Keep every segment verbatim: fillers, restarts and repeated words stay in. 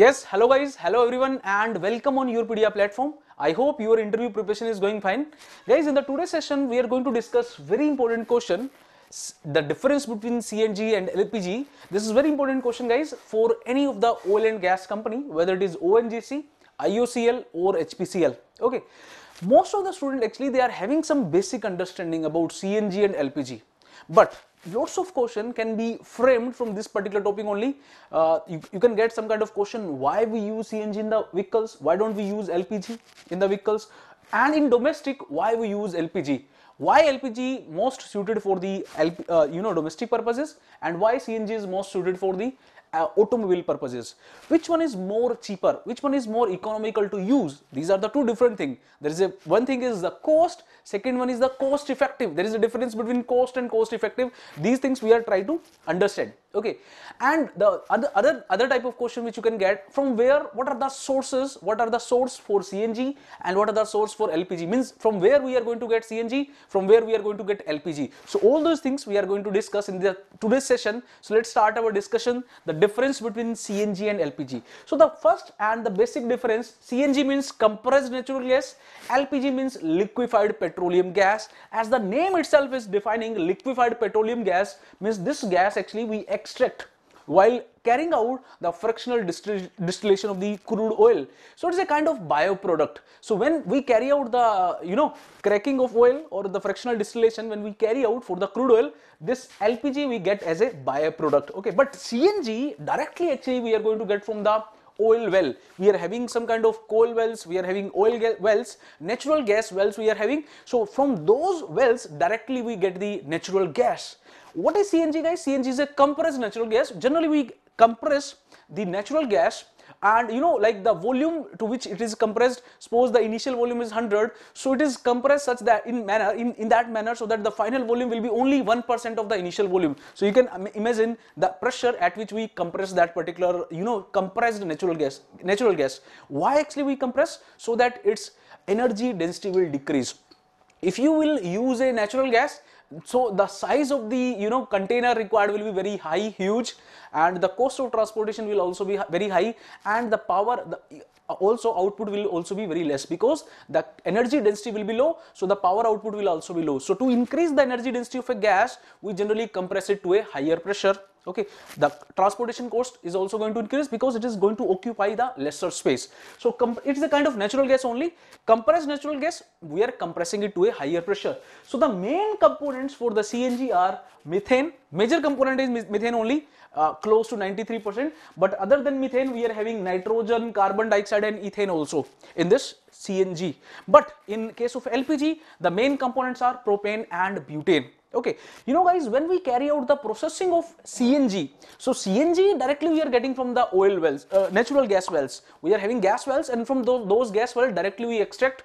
Yes, hello guys, hello everyone and welcome on YourPedia platform. I hope your interview preparation is going fine. Guys, in the today's session, we are going to discuss very important question, the difference between C N G and L P G. This is very important question guys for any of the oil and gas company, whether it is O N G C, I O C L or H P C L. Okay, most of the students actually they are having some basic understanding about C N G and L P G. But lots of question can be framed from this particular topic only. Uh, you, you can get some kind of question, why we use C N G in the vehicles, why don't we use L P G in the vehicles, and in domestic why we use L P G, why L P G most suited for the uh, you know domestic purposes and why C N G is most suited for the Uh, automobile purposes, which one is more cheaper, which one is more economical to use. These are the two different things. There is a one thing is the cost, second one is the cost effective. There is a difference between cost and cost effective. These things we are trying to understand. Okay, and the other other other type of question which you can get from where, what are the sources, what are the source for C N G and what are the source for L P G, means from where we are going to get C N G, from where we are going to get L P G. So all those things we are going to discuss in the today's session. So let's start our discussion, the difference between C N G and L P G. So the first and the basic difference, C N G means compressed natural gas, L P G means liquefied petroleum gas. As the name itself is defining, liquefied petroleum gas means this gas actually we extract while carrying out the fractional distillation of the crude oil. So it is a kind of bioproduct. So when we carry out the, you know, cracking of oil or the fractional distillation, when we carry out for the crude oil, this L P G we get as a bioproduct. Okay, but C N G directly actually we are going to get from the oil well. We are having some kind of coal wells, we are having oil wells, natural gas wells we are having. So from those wells directly we get the natural gas. What is C N G guys? C N G is a compressed natural gas. Generally we compress the natural gas and you know like the volume to which it is compressed, suppose the initial volume is one hundred, so it is compressed such that in manner in, in that manner so that the final volume will be only one percent of the initial volume. So you can imagine the pressure at which we compress that particular you know compressed natural gas natural gas. Why actually we compress? So that its energy density will decrease. If you will use a natural gas, so the size of the you know container required will be very high, huge, and the cost of transportation will also be very high, and the power the, also output will also be very less because the energy density will be low, so the power output will also be low. So to increase the energy density of a gas, we generally compress it to a higher pressure. Okay, the transportation cost is also going to increase because it is going to occupy the lesser space. So it is a kind of natural gas only. Compressed natural gas, we are compressing it to a higher pressure. So the main components for the C N G are methane. Major component is methane only, uh, close to ninety-three percent. But other than methane, we are having nitrogen, carbon dioxide and ethane also in this C N G. But in case of L P G, the main components are propane and butane. Okay, you know guys, when we carry out the processing of C N G, so C N G directly we are getting from the oil wells, uh, natural gas wells. We are having gas wells and from those, those gas wells directly we extract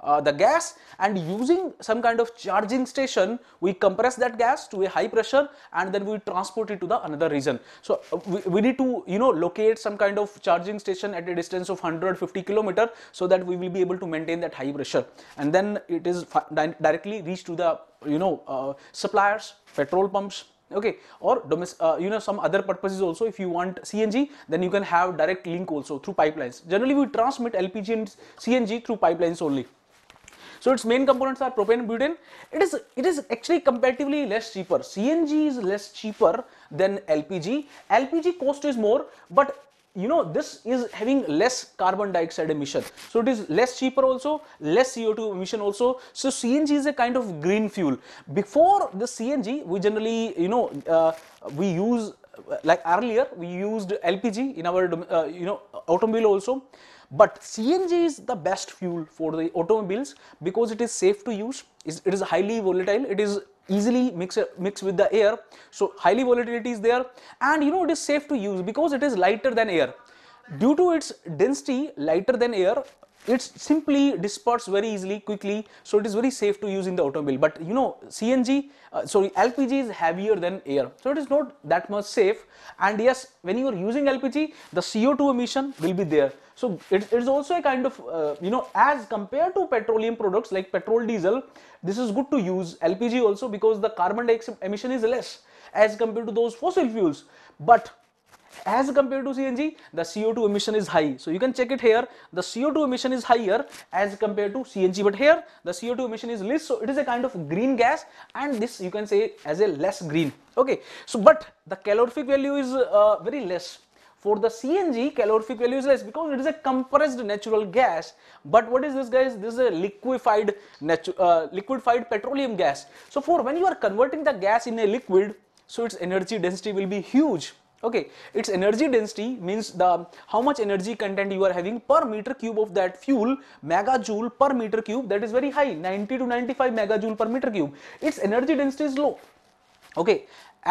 uh, the gas, and using some kind of charging station, we compress that gas to a high pressure and then we transport it to the another region. So uh, we, we need to, you know, locate some kind of charging station at a distance of one hundred fifty kilometers so that we will be able to maintain that high pressure. And then it is di directly reached to the you know uh, suppliers, petrol pumps, okay, or domestic uh, you know some other purposes also. If you want C N G, then you can have direct link also through pipelines. Generally we transmit L P G and C N G through pipelines only. So its main components are propane and butane. It is it is actually comparatively less cheaper. C N G is less cheaper than L P G. L P G cost is more, but you know this is having less carbon dioxide emission, so it is less cheaper also, less C O two emission also. So C N G is a kind of green fuel. Before the C N G, we generally you know uh, we use like earlier we used L P G in our uh, you know automobile also, but C N G is the best fuel for the automobiles because it is safe to use. It is highly volatile. It is easily mix mix with the air, so highly volatility is there, and you know it is safe to use because it is lighter than air. Due to its density lighter than air, it simply disperses very easily, quickly, so it is very safe to use in the automobile. But you know C N G, uh, sorry L P G is heavier than air, so it is not that much safe. And yes, when you are using L P G, the C O two emission will be there. So it is also a kind of, uh, you know, as compared to petroleum products like petrol, diesel, this is good to use L P G also because the carbon dioxide emission is less as compared to those fossil fuels. But As compared to C N G, the C O two emission is high. So you can check it here. The C O two emission is higher as compared to C N G, but here the C O two emission is less. So it is a kind of green gas, and this you can say as a less green. Okay. So but the calorific value is uh, very less. For the C N G, calorific value is less because it is a compressed natural gas. But what is this, guys? This is a liquefied uh, liquefied petroleum gas. So for when you are converting the gas in a liquid, so its energy density will be huge. Okay, its energy density means the how much energy content you are having per meter cube of that fuel, megajoule per meter cube, that is very high, ninety to ninety-five megajoule per meter cube. Its energy density is low. Okay,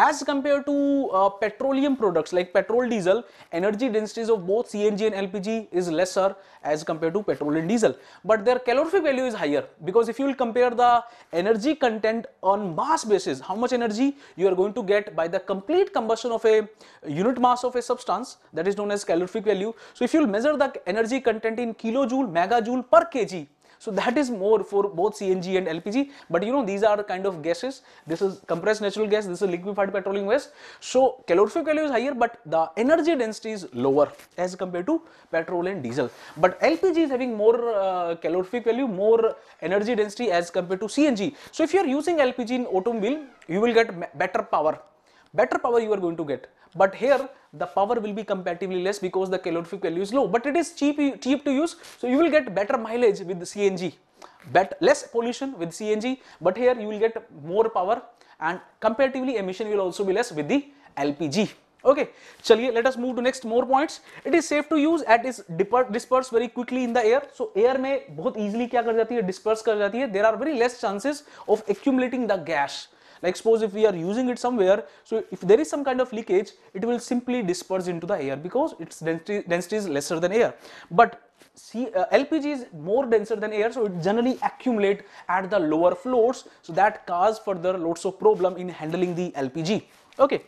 as compared to uh, petroleum products like petrol, diesel, energy densities of both C N G and L P G is lesser as compared to petrol and diesel, but their calorific value is higher, because if you will compare the energy content on mass basis, how much energy you are going to get by the complete combustion of a unit mass of a substance, that is known as calorific value. So if you will measure the energy content in kilojoule, megajoule per kg, so that is more for both C N G and L P G, but you know these are kind of gases. This is compressed natural gas, this is liquefied petroleum gas. So calorific value is higher, but the energy density is lower as compared to petrol and diesel. But L P G is having more uh, calorific value, more energy density as compared to C N G. So if you are using L P G in automobile, you will get better power. Better power you are going to get, but here the power will be comparatively less because the calorific value is low, but it is cheap cheap to use, so you will get better mileage with the C N G, but less pollution with C N G, but here you will get more power and comparatively emission will also be less with the L P G. Okay, chaliye, let us move to next more points. It is safe to use at is disperse very quickly in the air. So air mein bahut easily kya kar jati hai, disperse kar jati hai. There are very less chances of accumulating the gas. Like suppose if we are using it somewhere, so if there is some kind of leakage, it will simply disperse into the air because its density, density is lesser than air. But see, uh, L P G is more denser than air, so it generally accumulates at the lower floors, so that causes further lots of problem in handling the L P G. Okay.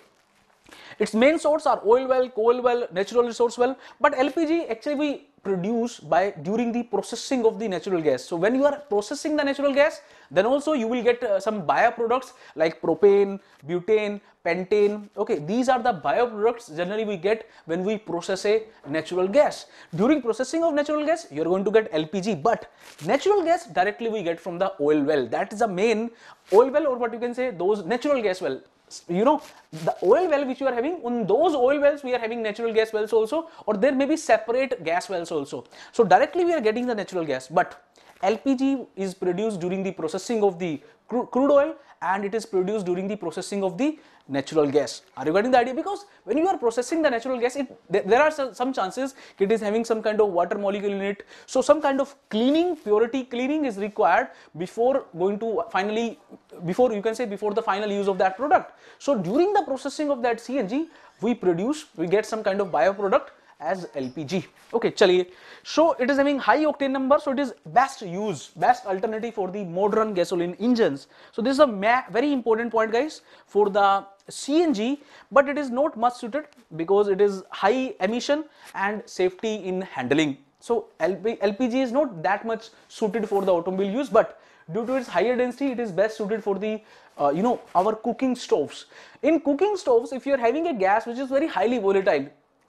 Its main source are oil well, coal well, natural resource well, but L P G actually we produce by during the processing of the natural gas. So when you are processing the natural gas, then also you will get uh, some bioproducts like propane, butane, pentane. Okay, these are the bioproducts generally we get when we process a natural gas. During processing of natural gas, you are going to get L P G, but natural gas directly we get from the oil well. That is the main oil well, or what you can say those natural gas well. You know, the oil well which you are having, on those oil wells we are having natural gas wells also, or there may be separate gas wells also. So directly we are getting the natural gas, but L P G is produced during the processing of the crude oil, and it is produced during the processing of the natural gas. Are you getting the idea? Because when you are processing the natural gas, it, there are some chances it is having some kind of water molecule in it. So some kind of cleaning, purity cleaning is required before going to finally, before you can say before the final use of that product. So during the processing of that C N G, we produce, we get some kind of bioproduct as L P G. Okay, chaliye. So it is having high octane number, so it is best use, best alternative for the modern gasoline engines. So this is a very important point, guys, for the C N G, but it is not much suited because it is high emission and safety in handling. So L P G is not that much suited for the automobile use, but due to its higher density, it is best suited for the, uh, you know, our cooking stoves. In cooking stoves, if you are having a gas which is very highly volatile,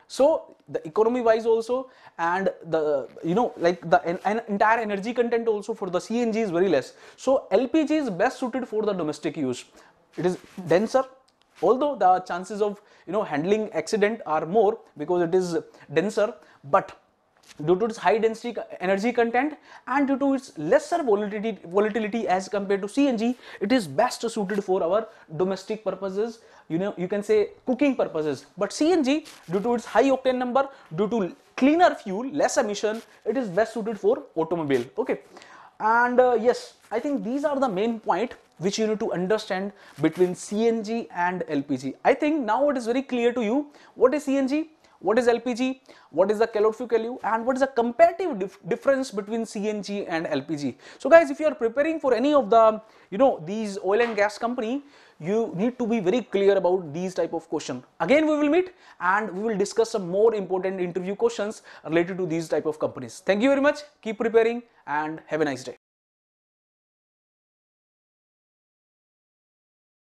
so the economy wise also, and the, you know, like the an, an entire energy content also for the C N G is very less. So L P G is best suited for the domestic use. It is denser, although the chances of, you know, handling accident are more because it is denser, but due to its high density energy content and due to its lesser volatility, volatility as compared to C N G, it is best suited for our domestic purposes, you know, you can say cooking purposes. But C N G, due to its high octane number, due to cleaner fuel, less emission, it is best suited for automobile. Okay, and uh, yes, I think these are the main point which you need to understand between C N G and L P G. I think now it is very clear to you what is C N G, what is L P G, what is the calorific value, and what is the comparative dif difference between C N G and L P G. So guys, if you are preparing for any of the, you know, these oil and gas company, you need to be very clear about these type of question. Again, we will meet and we will discuss some more important interview questions related to these type of companies. Thank you very much. Keep preparing and have a nice day.